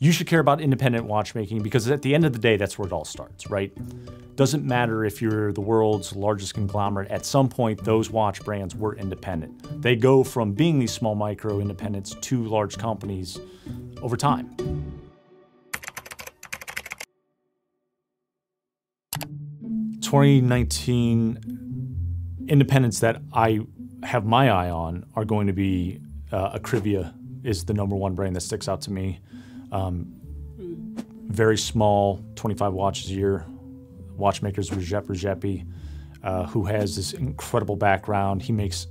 You should care about independent watchmaking because at the end of the day, that's where it all starts, right? Doesn't matter if you're the world's largest conglomerate, at some point those watch brands were independent. They go from being these small micro independents to large companies over time. In 2019, independents that I have my eye on are going to be Acrivia is the #1 brand that sticks out to me. Very small, 25 watches a year. Watchmakers Rexhep Rexhepi, who has this incredible background. He makes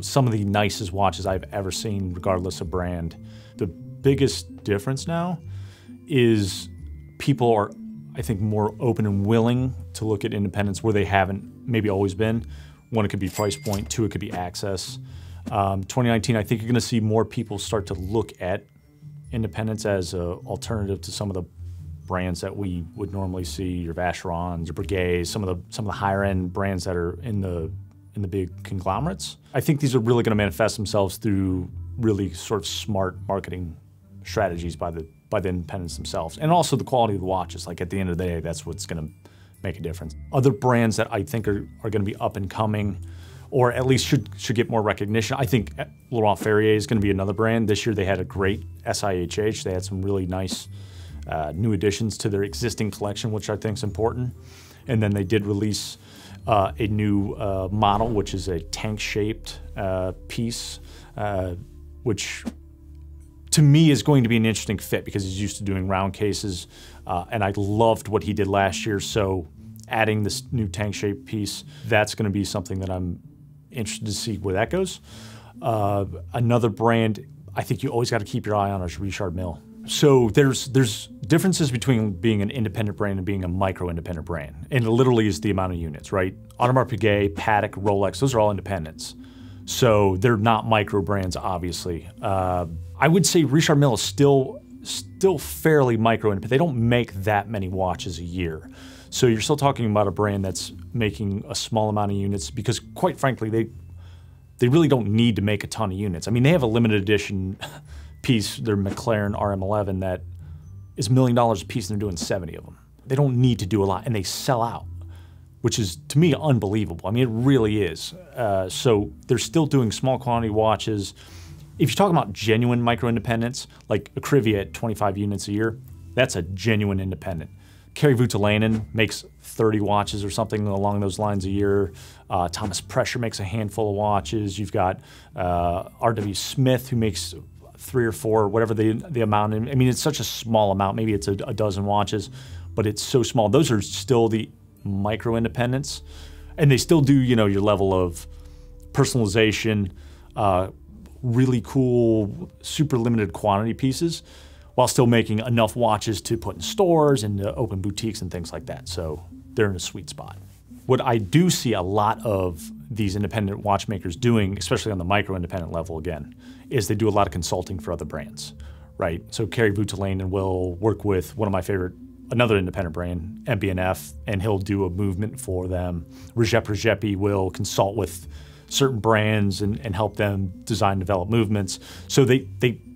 some of the nicest watches I've ever seen, regardless of brand. The biggest difference now is people are, I think, more open and willing to look at independence where they haven't maybe always been. One, it could be price point. Two, it could be access. 2019, I think you're gonna see more people start to look at independence as an alternative to some of the brands that we would normally see, your Vacherons, your Breguets, some of the higher end brands that are in the big conglomerates. I think these are really going to manifest themselves through really sort of smart marketing strategies by the independents themselves, and also the quality of the watches. Like at the end of the day, that's what's going to make a difference. Other brands that I think are going to be up and coming, or at least should get more recognition. I think Laurent Ferrier is gonna be another brand. This year they had a great SIHH. They had some really nice new additions to their existing collection, which I think is important. And then they did release a new model, which is a tank-shaped piece, which to me is going to be an interesting fit because he's used to doing round cases. And I loved what he did last year. So adding this new tank-shaped piece, that's gonna be something that I'm interested to see where that goes. Another brand I think you always got to keep your eye on is Richard Mille. So there's differences between being an independent brand and being a micro independent brand, and it literally is the amount of units, right? Audemars Piguet, Patek, Rolex, those are all independents, so they're not micro brands, obviously. I would say Richard Mille is still fairly micro independent. They don't make that many watches a year. So you're still talking about a brand that's making a small amount of units because, quite frankly, they really don't need to make a ton of units. I mean, they have a limited edition piece, their McLaren RM 11, that is $1 million a piece, and they're doing 70 of them. They don't need to do a lot, and they sell out, which is, to me, unbelievable. I mean, it really is. So they're still doing small quantity watches. If you're talking about genuine micro-independence, like Acrivia at 25 units a year, that's a genuine independent. Kari Voutilainen makes 30 watches or something along those lines a year. Thomas Pressure makes a handful of watches. You've got R.W. Smith, who makes 3 or 4, whatever the amount. I mean, it's such a small amount. Maybe it's a dozen watches, but it's so small. Those are still the micro independents, and they still do, you know, your level of personalization, really cool, super limited quantity pieces, while still making enough watches to put in stores and to open boutiques and things like that. So they're in a sweet spot. What I do see a lot of these independent watchmakers doing, especially on the micro-independent level again, is they do a lot of consulting for other brands, right? So Kari Voutilainen will work with one of my favorite, another independent brand, MB&F, and he'll do a movement for them. Rexhep Rexhepi will consult with certain brands and help them design and develop movements. So they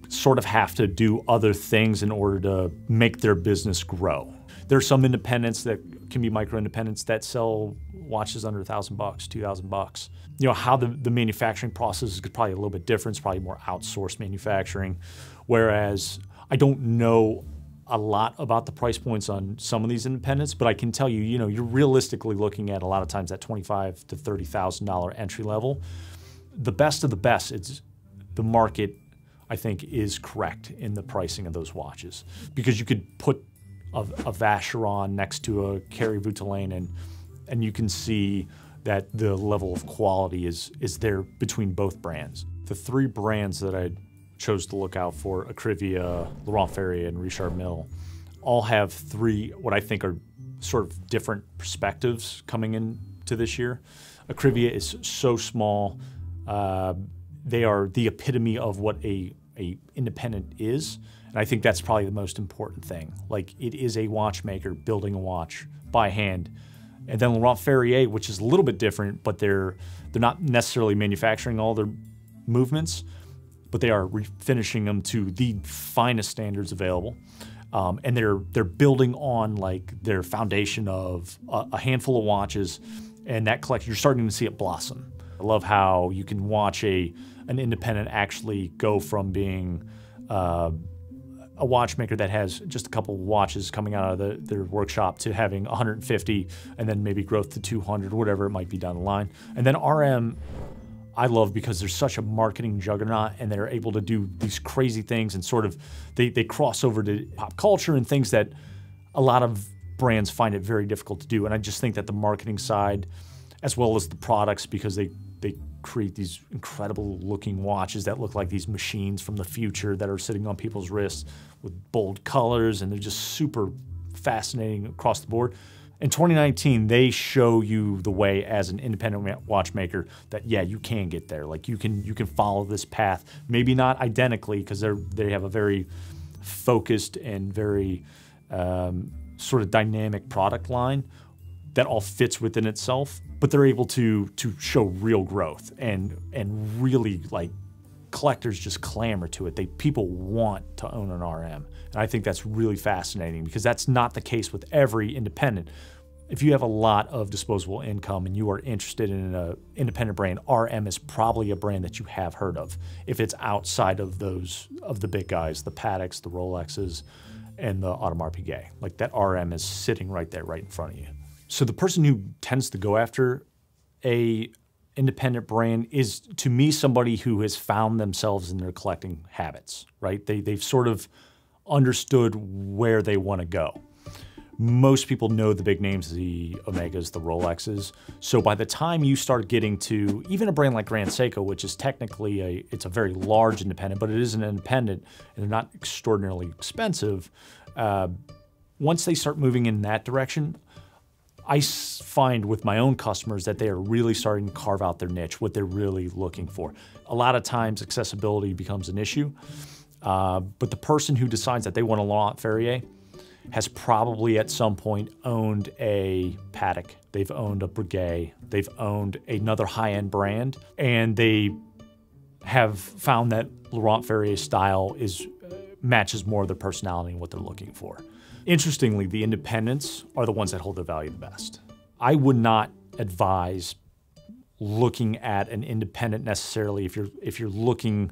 sort of have to do other things in order to make their business grow. There are some independents that can be micro-independents that sell watches under $1,000, $2,000. You know, how the manufacturing process is probably a little bit different. It's probably more outsourced manufacturing. Whereas I don't know a lot about the price points on some of these independents, but I can tell you, you know, you're realistically looking at a lot of times that $25,000 to $30,000 entry level. The best of the best, it's the market, I think, is correct in the pricing of those watches, because you could put a Vacheron next to a Kari Voutilainen, and you can see that the level of quality is there between both brands. The three brands that I chose to look out for, Acrivia, Laurent Ferrier, and Richard Mille, all have three what I think are sort of different perspectives coming into this year. Acrivia is so small. They are the epitome of what a independent is, and I think that's probably the most important thing. Like, it is a watchmaker building a watch by hand. And then Laurent Ferrier, which is a little bit different, but they're not necessarily manufacturing all their movements. but they are refinishing them to the finest standards available. And they're building on like their foundation of a handful of watches, and that collection, you're starting to see it blossom. I love how you can watch an independent actually go from being a watchmaker that has just a couple watches coming out of their workshop to having 150, and then maybe growth to 200, whatever it might be down the line. And then RM, I love because there's such a marketing juggernaut, and they're able to do these crazy things, and sort of they cross over to pop culture and things that a lot of brands find it very difficult to do. And I just think that the marketing side, as well as the products, because they create these incredible looking watches that look like these machines from the future that are sitting on people's wrists with bold colors, and they're just super fascinating across the board. In 2019, they show you the way as an independent watchmaker that, yeah, you can get there. Like you can follow this path, maybe not identically, because they have a very focused and very sort of dynamic product line that all fits within itself, but they're able to show real growth, and really like collectors just clamor to it. People want to own an RM. And I think that's really fascinating, because that's not the case with every independent. If you have a lot of disposable income and you are interested in an independent brand, RM is probably a brand that you have heard of. If it's outside of the big guys, the Pateks, the Rolexes, and the Audemars Piguet, like that RM is sitting right there, right in front of you. So the person who tends to go after a independent brand is, to me, somebody who has found themselves in their collecting habits, right? They've sort of understood where they want to go. Most people know the big names, the Omegas, the Rolexes. So by the time you start getting to even a brand like Grand Seiko, which is technically it's a very large independent, but it is an independent, and they're not extraordinarily expensive. Once they start moving in that direction, I find with my own customers that they are really starting to carve out their niche, what they're really looking for. A lot of times accessibility becomes an issue, but the person who decides that they want a Laurent Ferrier has probably at some point owned a Patek, they've owned a Breguet, they've owned another high-end brand, and they have found that Laurent Ferrier's style matches more of their personality and what they're looking for. Interestingly, the independents are the ones that hold their value the best. I would not advise looking at an independent necessarily if you're looking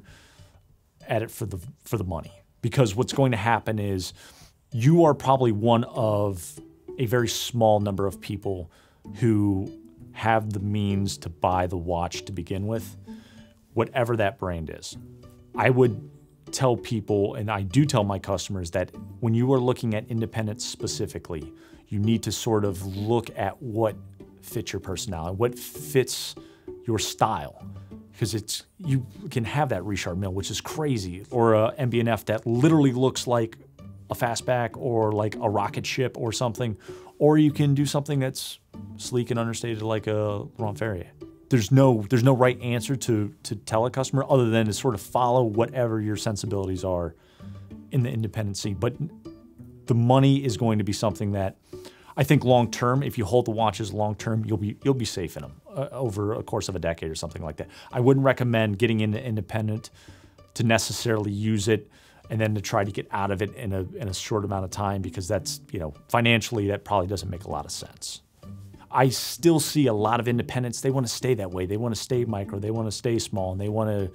at it for the money, because what's going to happen is you are probably one of a very small number of people who have the means to buy the watch to begin with, whatever that brand is. I would tell people, and I do tell my customers, that when you are looking at independents specifically, you need to sort of look at what fits your personality, what fits your style, because you can have that Richard Mille, which is crazy, or a MB&F that literally looks like a fastback or like a rocket ship or something, or you can do something that's sleek and understated like a Laurent Ferrier. There's no right answer to tell a customer other than to sort of follow whatever your sensibilities are in the independent scene. But the money is going to be something that I think long term, if you hold the watches long term, you'll be safe in them over a course of a decade or something like that. I wouldn't recommend getting into independent to necessarily use it and then to try to get out of it in a short amount of time, because that's, you know, financially that probably doesn't make a lot of sense. I still see a lot of independents, they want to stay that way. They want to stay micro, they want to stay small, and they want to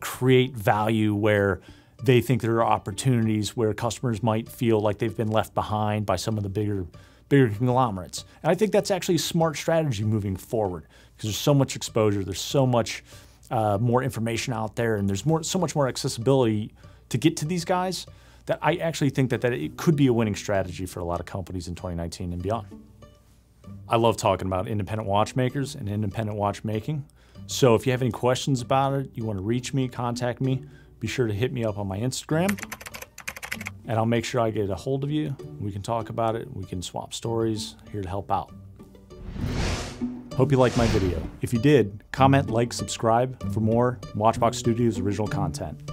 create value where they think there are opportunities where customers might feel like they've been left behind by some of the bigger conglomerates. And I think that's actually a smart strategy moving forward, because there's so much exposure, there's so much more information out there, and there's so much more accessibility to get to these guys, that I actually think that it could be a winning strategy for a lot of companies in 2019 and beyond. I love talking about independent watchmakers and independent watchmaking. So if you have any questions about it, you want to reach me, contact me, be sure to hit me up on my Instagram, and I'll make sure I get a hold of you. We can talk about it. We can swap stories. Here to help out. Hope you liked my video. If you did, comment, like, subscribe for more Watchbox Studios original content.